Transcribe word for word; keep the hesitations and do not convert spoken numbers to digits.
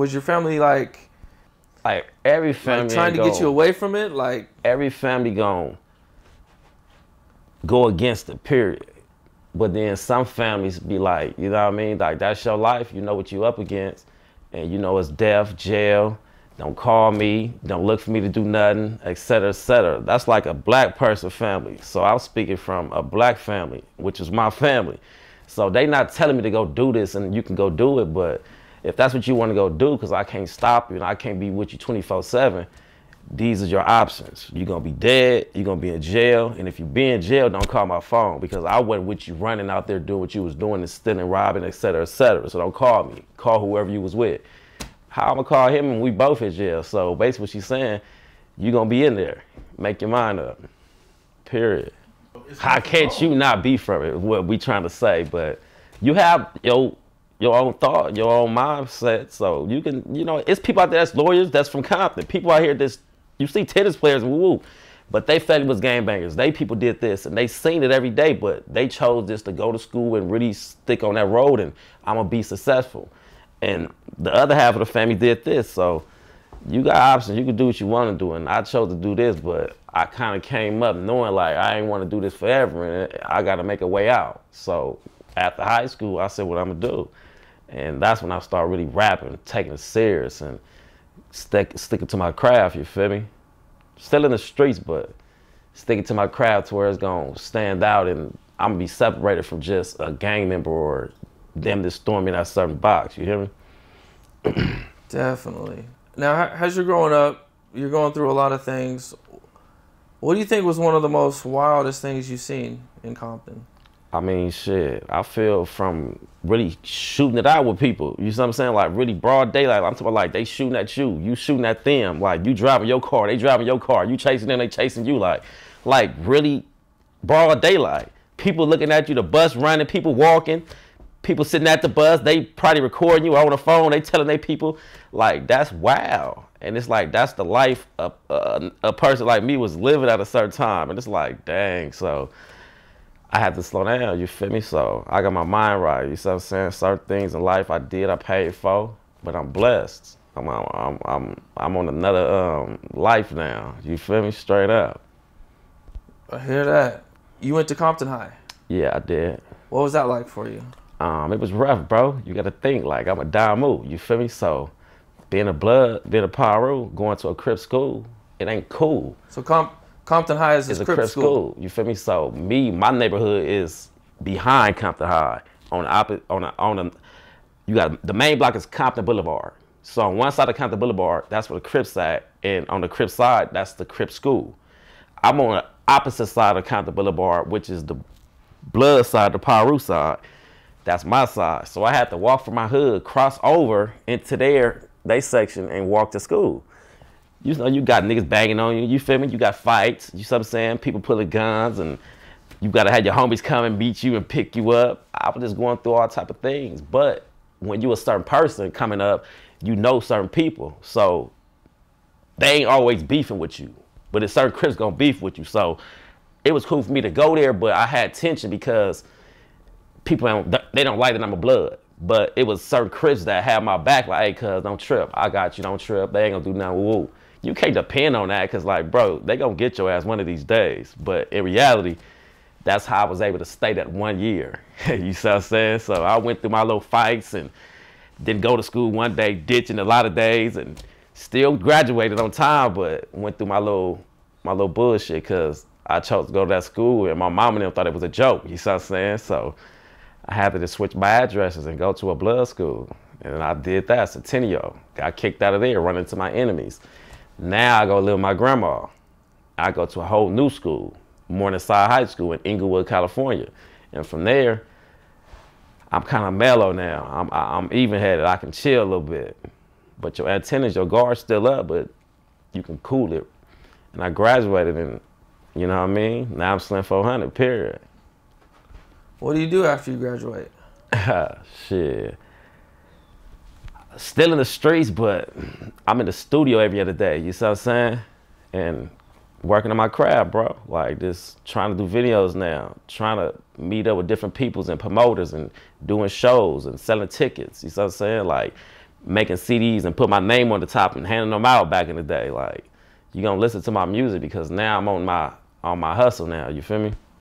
Was your family like, like every family like trying to gone. get you away from it? Like every family gone. Go against it, period. But then some families be like, you know what I mean? Like, that's your life. You know what you up against. And you know it's death, jail, don't call me, don't look for me to do nothing, et cetera, et cetera. That's like a black person family. So I'm speaking from a black family, which is my family. So they not telling me to go do this and you can go do it, but if that's what you want to go do, because I can't stop you and I can't be with you twenty-four seven, these are your options. You're going to be dead, you're going to be in jail, and if you be in jail, don't call my phone because I wasn't with you running out there doing what you was doing and stealing, robbing, et cetera, et cetera. So don't call me. Call whoever you was with. How I'm going to call him and we both in jail? So basically what she's saying, you're going to be in there. Make your mind up. Period. How can't you not be from it? What we trying to say, but you have your, your own thought, your own mindset. So you can, you know, it's people out there that's lawyers, that's from Compton. People out here that's, you see tennis players, woo-woo, but they family was gangbangers. They people did this, and they seen it every day, but they chose just to go to school and really stick on that road, and I'm going to be successful. And the other half of the family did this, so you got options. You can do what you want to do, and I chose to do this, but I kind of came up knowing, like, I ain't want to do this forever, and I got to make a way out. So after high school, I said what I'm going to do, and that's when I started really rapping, taking it serious, and Stick, sticking to my craft, you feel me? Still in the streets, but sticking to my craft to where it's gonna stand out and I'm gonna be separated from just a gang member or them that storm in that certain box, you hear me? Definitely. Now, as you're growing up, you're going through a lot of things. What do you think was one of the most wildest things you've seen in Compton? I mean, shit, I feel from really shooting it out with people. You see what I'm saying? Like, really broad daylight. I'm talking about, like, they shooting at you. You shooting at them. Like, you driving your car. They driving your car. You chasing them. They chasing you. Like, like really broad daylight. People looking at you. The bus running. People walking. People sitting at the bus. They probably recording you on the phone. They telling their people. Like, that's wow. And it's like, that's the life of uh, a person like me was living at a certain time. And it's like, dang, so I had to slow down, you feel me? So I got my mind right, you see what I'm saying? Certain things in life I did, I paid for, but I'm blessed. I'm I'm I'm I'm on another um, life now, you feel me? Straight up. I hear that. You went to Compton High? Yeah, I did. What was that like for you? Um, it was rough, bro. You gotta think, like, I'm a Damu, you feel me? So being a Blood, being a Paru, going to a Crip school, it ain't cool. So Comp. Compton High is a Crip, Crip school. school. You feel me? So me, my neighborhood is behind Compton High. On the opposite, on the, on the, you got the main block is Compton Boulevard. So on one side of Compton Boulevard, that's where the Crip's at, and on the Crip side, that's the Crip school. I'm on the opposite side of Compton Boulevard, which is the Blood side, the Paru side. That's my side. So I had to walk from my hood, cross over into their they section, and walk to school. You know, you got niggas banging on you, you feel me? You got fights, you see what I'm saying? People pulling guns, and you got to have your homies come and beat you and pick you up. I was just going through all type of things. But when you a certain person coming up, you know certain people. So they ain't always beefing with you. But it's certain Crips going to beef with you. So it was cool for me to go there, but I had tension because people, don't, they don't like that I'm a Blood. But it was certain Crips that had my back, like, hey, cuz, don't trip. I got you, don't trip. They ain't going to do nothing, woo-woo. You can't depend on that because, like, bro, they going to get your ass one of these days. But in reality, that's how I was able to stay that one year. You see what I'm saying? So I went through my little fights and didn't go to school one day, ditching a lot of days, and still graduated on time, but went through my little, my little bullshit because I chose to go to that school, and my mom and them thought it was a joke. You see what I'm saying? So I had to just switch my addresses and go to a Blood school, and I did that, Centennial. Got kicked out of there, running to my enemies. Now I go live with my grandma. I go to a whole new school, Morningside High School in Inglewood, California. And from there, I'm kind of mellow now. I'm, I'm even-headed. I can chill a little bit. But your antennas, your guard's still up, but you can cool it. And I graduated, and you know what I mean? Now I'm Slim four hundred, period. What do you do after you graduate? Shit. Still in the streets, but I'm in the studio every other day, you see what I'm saying? And working on my craft, bro. Like, just trying to do videos now, trying to meet up with different peoples and promoters and doing shows and selling tickets, you see what I'm saying? Like, making C Ds and put my name on the top and handing them out back in the day. Like, you're gonna listen to my music because now I'm on my on my hustle now, you feel me?